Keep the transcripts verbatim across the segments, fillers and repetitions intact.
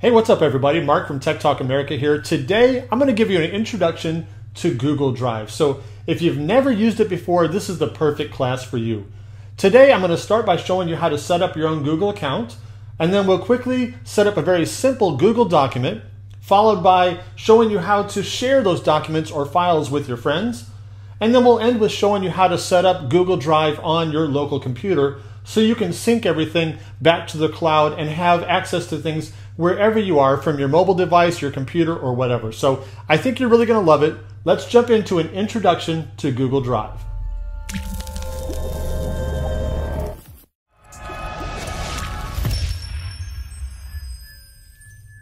Hey, what's up everybody? Mark from Tech Talk America here. Today, I'm gonna give you an introduction to Google Drive. So if you've never used it before, this is the perfect class for you. Today, I'm gonna start by showing you how to set up your own Google account, and then we'll quickly set up a very simple Google document, followed by showing you how to share those documents or files with your friends. And then we'll end with showing you how to set up Google Drive on your local computer so you can sync everything back to the cloud and have access to things wherever you are, from your mobile device, your computer, or whatever. So I think you're really gonna love it. Let's jump into an introduction to Google Drive.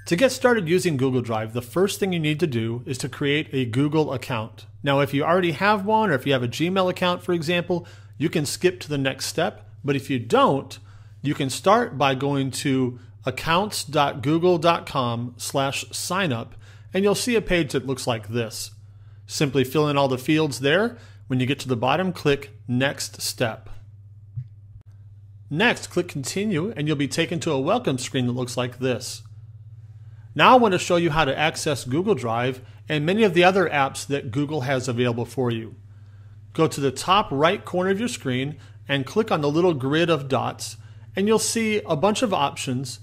To get started using Google Drive, the first thing you need to do is to create a Google account. Now, if you already have one, or if you have a Gmail account, for example, you can skip to the next step. But if you don't, you can start by going to accounts dot google dot com slash sign up, and you'll see a page that looks like this. Simply fill in all the fields there. When you get to the bottom, click Next Step. Next, click Continue, and you'll be taken to a welcome screen that looks like this. Now I want to show you how to access Google Drive and many of the other apps that Google has available for you. Go to the top right corner of your screen and click on the little grid of dots, and you'll see a bunch of options.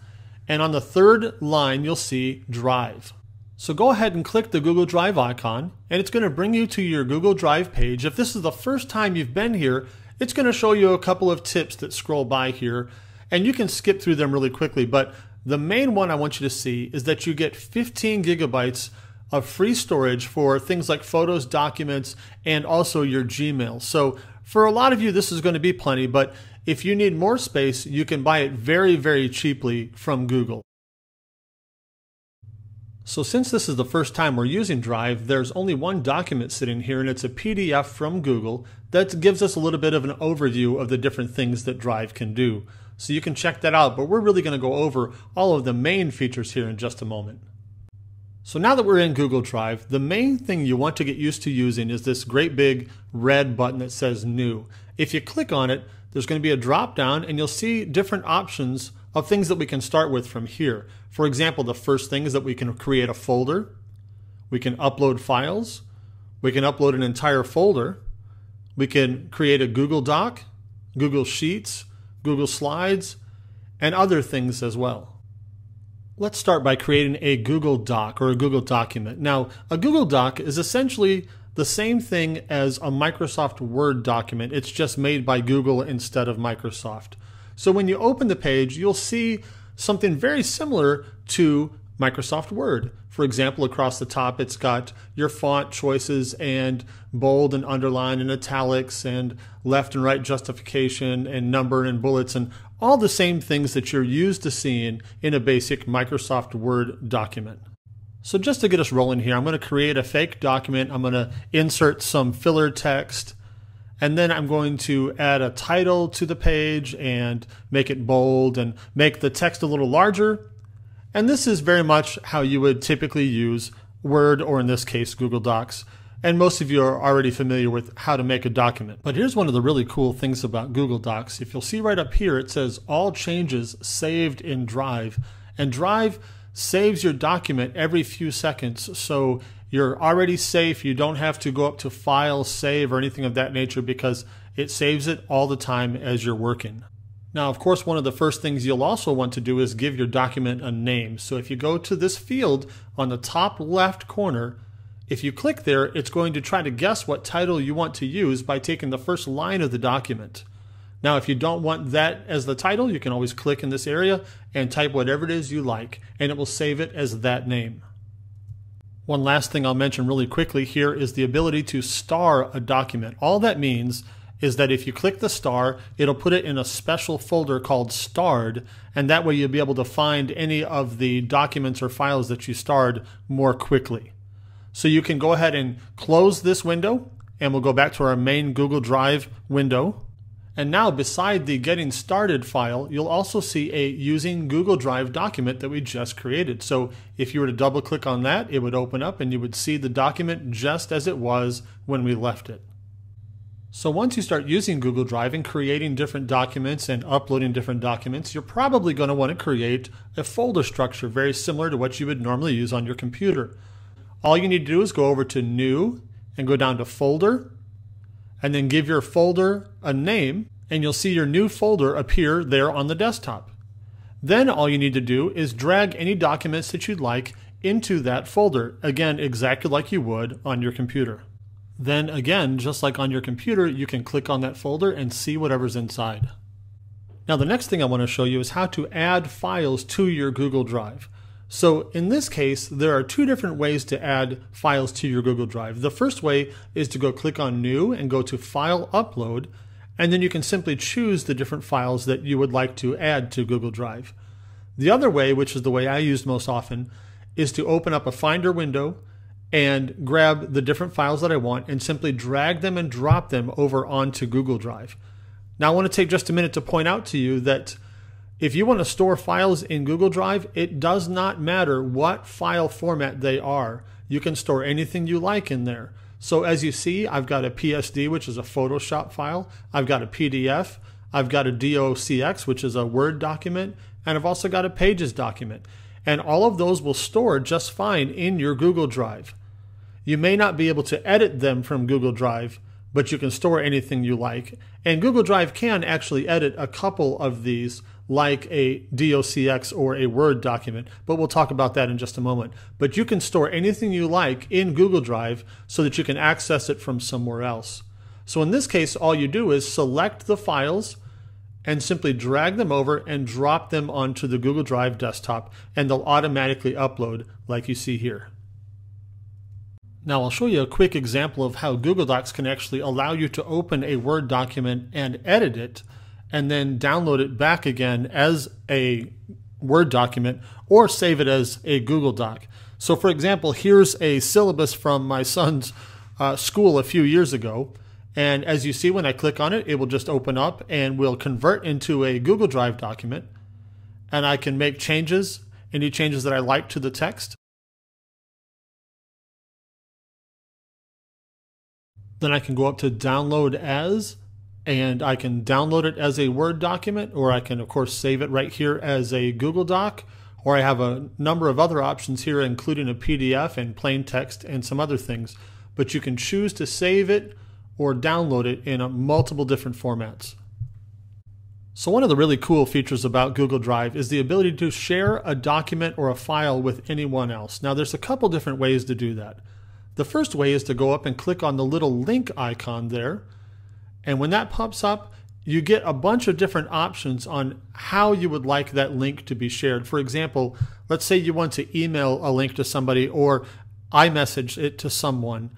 And on the third line, you'll see Drive. So go ahead and click the Google Drive icon, and it's going to bring you to your Google Drive page. If this is the first time you've been here, it's going to show you a couple of tips that scroll by here, and you can skip through them really quickly. But the main one I want you to see is that you get fifteen gigabytes of free storage for things like photos, documents, and also your Gmail. So for a lot of you, this is going to be plenty, but if you need more space, you can buy it very, very cheaply from Google. So since this is the first time we're using Drive, there's only one document sitting here, and it's a P D F from Google that gives us a little bit of an overview of the different things that Drive can do. So you can check that out, but we're really going to go over all of the main features here in just a moment. So now that we're in Google Drive, the main thing you want to get used to using is this great big red button that says New. If you click on it, there's going to be a drop down, and you'll see different options of things that we can start with from here. For example, the first thing is that we can create a folder. We can upload files. We can upload an entire folder. We can create a Google Doc, Google Sheets, Google Slides, and other things as well. Let's start by creating a Google Doc or a Google document. Now, a Google Doc is essentially the same thing as a Microsoft Word document. It's just made by Google instead of Microsoft. So when you open the page, you'll see something very similar to Microsoft Word. For example, across the top, it's got your font choices and bold and underline and italics and left and right justification and number and bullets and all the same things that you're used to seeing in a basic Microsoft Word document. So just to get us rolling here, I'm going to create a fake document. I'm going to insert some filler text, and then I'm going to add a title to the page and make it bold and make the text a little larger. And this is very much how you would typically use Word, or in this case, Google Docs. And most of you are already familiar with how to make a document. But here's one of the really cool things about Google Docs. If you'll see right up here, it says all changes saved in Drive. And Drive saves your document every few seconds. So you're already safe. You don't have to go up to File, Save, or anything of that nature, because it saves it all the time as you're working. Now, of course, one of the first things you'll also want to do is give your document a name. So if you go to this field on the top left corner, if you click there, it's going to try to guess what title you want to use by taking the first line of the document. Now, if you don't want that as the title, you can always click in this area and type whatever it is you like, and it will save it as that name. One last thing I'll mention really quickly here is the ability to star a document. All that means is that if you click the star, it'll put it in a special folder called Starred, and that way you'll be able to find any of the documents or files that you starred more quickly. So you can go ahead and close this window, and we'll go back to our main Google Drive window. And now beside the Getting Started file, you'll also see a Using Google Drive document that we just created. So if you were to double click on that, it would open up and you would see the document just as it was when we left it. So once you start using Google Drive and creating different documents and uploading different documents, you're probably going to want to create a folder structure very similar to what you would normally use on your computer. All you need to do is go over to New and go down to Folder, and then give your folder a name, and you'll see your new folder appear there on the desktop. Then all you need to do is drag any documents that you'd like into that folder, again, exactly like you would on your computer. Then again, just like on your computer, you can click on that folder and see whatever's inside. Now the next thing I want to show you is how to add files to your Google Drive. So in this case, there are two different ways to add files to your Google Drive. The first way is to go click on New and go to File Upload, and then you can simply choose the different files that you would like to add to Google Drive. The other way, which is the way I used most often, is to open up a Finder window and grab the different files that I want and simply drag them and drop them over onto Google Drive. Now I want to take just a minute to point out to you that if you want to store files in Google Drive, it does not matter what file format they are. You can store anything you like in there. So as you see, I've got a P S D, which is a Photoshop file. I've got a P D F. I've got a D O C X, which is a Word document. And I've also got a Pages document. And all of those will store just fine in your Google Drive. You may not be able to edit them from Google Drive, but you can store anything you like. And Google Drive can actually edit a couple of these, like a D O C X or a Word document, but we'll talk about that in just a moment. But you can store anything you like in Google Drive so that you can access it from somewhere else. So in this case, all you do is select the files and simply drag them over and drop them onto the Google Drive desktop, and they'll automatically upload like you see here. Now I'll show you a quick example of how Google Docs can actually allow you to open a Word document and edit it, and then download it back again as a Word document or save it as a Google Doc. So for example, here's a syllabus from my son's uh, school a few years ago. And as you see, when I click on it, it will just open up and will convert into a Google Drive document. And I can make changes, any changes that I like to the text. Then I can go up to Download As, and I can download it as a Word document, or I can, of course, save it right here as a Google Doc, or I have a number of other options here, including a P D F and plain text and some other things. But you can choose to save it or download it in a multiple different formats. So one of the really cool features about Google Drive is the ability to share a document or a file with anyone else. Now there's a couple different ways to do that. The first way is to go up and click on the little link icon there, and when that pops up, you get a bunch of different options on how you would like that link to be shared. For example, let's say you want to email a link to somebody or iMessage it to someone.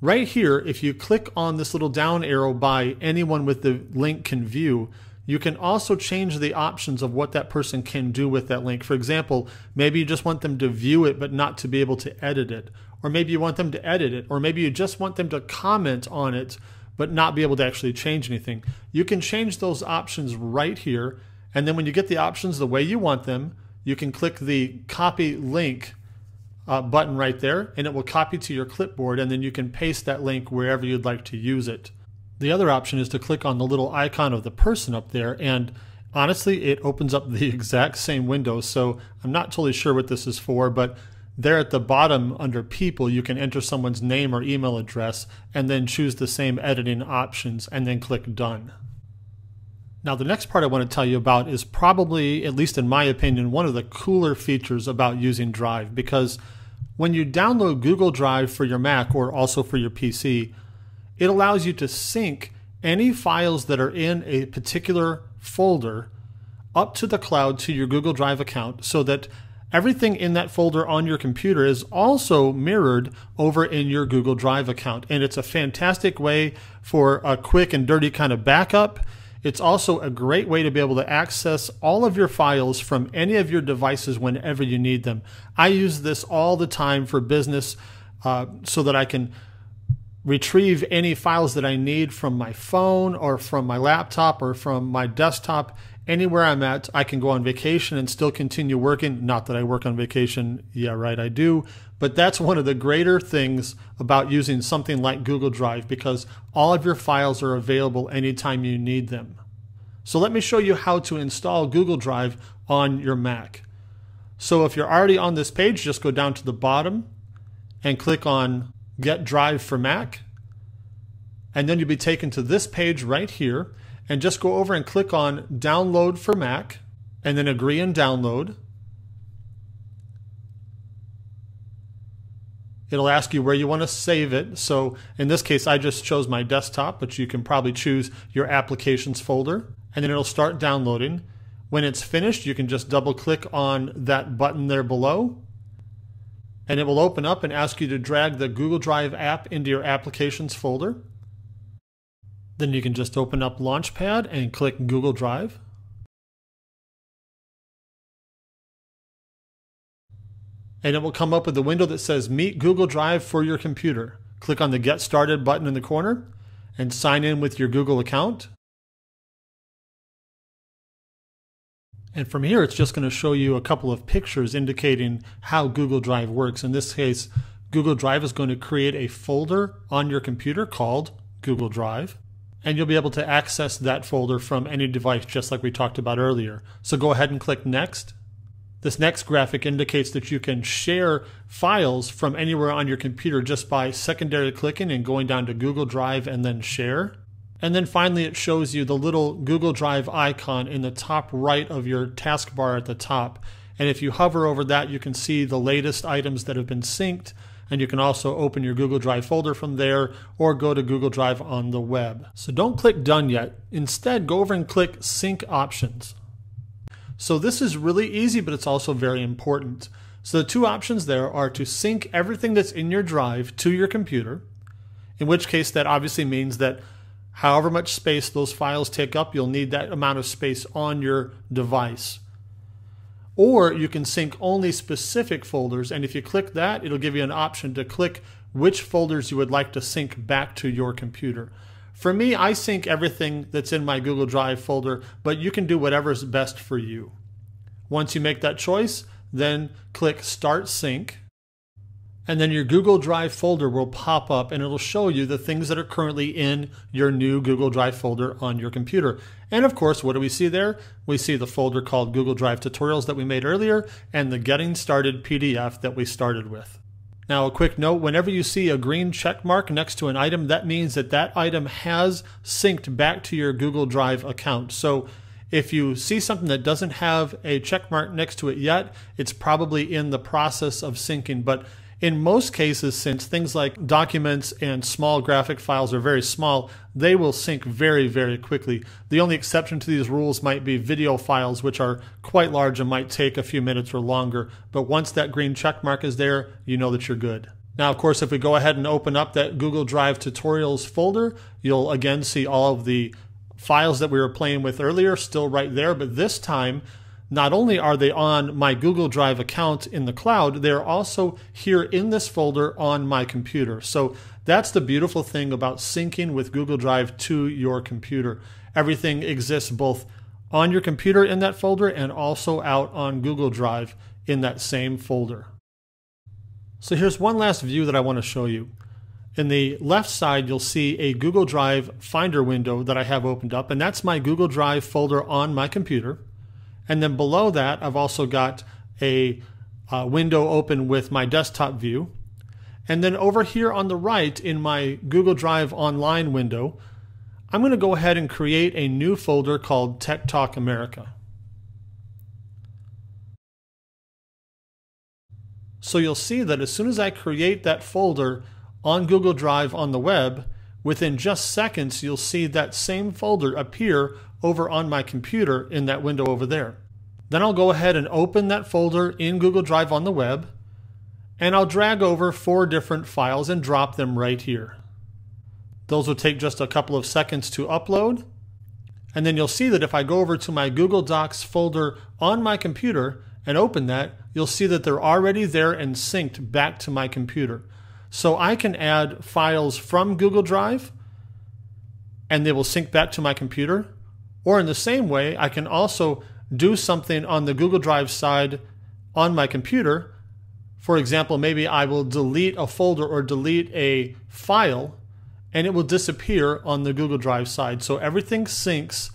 Right here, if you click on this little down arrow by anyone with the link can view, you can also change the options of what that person can do with that link. For example, maybe you just want them to view it but not to be able to edit it. Or maybe you want them to edit it. Or maybe you just want them to comment on it but not be able to actually change anything. You can change those options right here. And then when you get the options the way you want them, you can click the copy link Uh, button right there, and it will copy to your clipboard, and then you can paste that link wherever you'd like to use it. The other option is to click on the little icon of the person up there, and honestly it opens up the exact same window, so I'm not totally sure what this is for, but there at the bottom under people you can enter someone's name or email address and then choose the same editing options and then click done. Now the next part I want to tell you about is probably, at least in my opinion, one of the cooler features about using Drive, because when you download Google Drive for your Mac or also for your P C, it allows you to sync any files that are in a particular folder up to the cloud to your Google Drive account, so that everything in that folder on your computer is also mirrored over in your Google Drive account. And it's a fantastic way for a quick and dirty kind of backup. It's also a great way to be able to access all of your files from any of your devices whenever you need them. I use this all the time for business uh, so that I can retrieve any files that I need from my phone or from my laptop or from my desktop Anywhere I'm at, I can go on vacation and still continue working. Not that I work on vacation. Yeah, right, I do. But that's one of the greater things about using something like Google Drive, because all of your files are available anytime you need them. So let me show you how to install Google Drive on your Mac. So if you're already on this page, just go down to the bottom and click on Get Drive for Mac. And then you'll be taken to this page right here. And just go over and click on Download for Mac, and then agree and download. It'll ask you where you want to save it. So in this case, I just chose my desktop, but you can probably choose your applications folder, and then it'll start downloading. When it's finished, you can just double click on that button there below, and it will open up and ask you to drag the Google Drive app into your applications folder. Then you can just open up Launchpad and click Google Drive. And it will come up with a window that says Meet Google Drive for your computer. Click on the Get Started button in the corner and sign in with your Google account. And from here, it's just going to show you a couple of pictures indicating how Google Drive works. In this case, Google Drive is going to create a folder on your computer called Google Drive. And you'll be able to access that folder from any device, just like we talked about earlier. So go ahead and click Next. This next graphic indicates that you can share files from anywhere on your computer just by secondary clicking and going down to Google Drive and then Share. And then finally, it shows you the little Google Drive icon in the top right of your taskbar at the top. And if you hover over that, you can see the latest items that have been synced. And you can also open your Google Drive folder from there or go to Google Drive on the web. So don't click Done yet. Instead, go over and click Sync Options. So this is really easy, but it's also very important. So the two options there are to sync everything that's in your drive to your computer, in which case that obviously means that however much space those files take up, you'll need that amount of space on your device. Or you can sync only specific folders, and if you click that, it'll give you an option to click which folders you would like to sync back to your computer. For me, I sync everything that's in my Google Drive folder, but you can do whatever's best for you. Once you make that choice, then click Start Sync, and then your Google Drive folder will pop up, and it'll show you the things that are currently in your new Google Drive folder on your computer. And of course, what do we see there? We see the folder called Google Drive Tutorials that we made earlier and the Getting Started P D F that we started with. Now, a quick note, whenever you see a green check mark next to an item, that means that that item has synced back to your Google Drive account. So if you see something that doesn't have a check mark next to it yet, it's probably in the process of syncing. But in most cases, since things like documents and small graphic files are very small, they will sync very, very quickly. The only exception to these rules might be video files, which are quite large and might take a few minutes or longer. But once that green check mark is there, you know that you're good. Now, of course, if we go ahead and open up that Google Drive Tutorials folder, you'll again see all of the files that we were playing with earlier still right there, but this time, not only are they on my Google Drive account in the cloud, they're also here in this folder on my computer. So that's the beautiful thing about syncing with Google Drive to your computer. Everything exists both on your computer in that folder and also out on Google Drive in that same folder. So here's one last view that I want to show you. In the left side, you'll see a Google Drive Finder window that I have opened up, and that's my Google Drive folder on my computer. And then below that, I've also got a uh, window open with my desktop view. And then over here on the right in my Google Drive Online window, I'm going to go ahead and create a new folder called Tech Talk America. So you'll see that as soon as I create that folder on Google Drive on the web, within just seconds, you'll see that same folder appear over on my computer in that window over there. Then I'll go ahead and open that folder in Google Drive on the web, and I'll drag over four different files and drop them right here. Those will take just a couple of seconds to upload, and then you'll see that if I go over to my Google Docs folder on my computer and open that, you'll see that they're already there and synced back to my computer. So I can add files from Google Drive, and they will sync back to my computer, Or in the same way, I can also do something on the Google Drive side on my computer. For example, maybe I will delete a folder or delete a file, and it will disappear on the Google Drive side. So everything syncs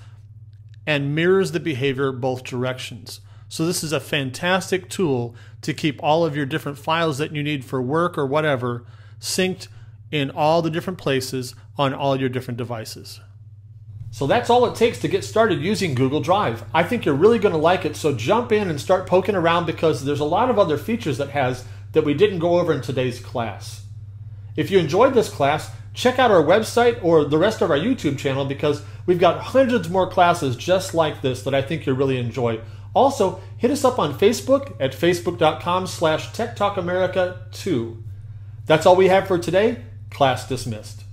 and mirrors the behavior both directions. So this is a fantastic tool to keep all of your different files that you need for work or whatever synced in all the different places on all your different devices. So that's all it takes to get started using Google Drive. I think you're really going to like it, so jump in and start poking around, because there's a lot of other features that has that we didn't go over in today's class. If you enjoyed this class, check out our website or the rest of our YouTube channel, because we've got hundreds more classes just like this that I think you'll really enjoy. Also, hit us up on Facebook at facebook dot com slash tech talk america two. That's all we have for today. Class dismissed.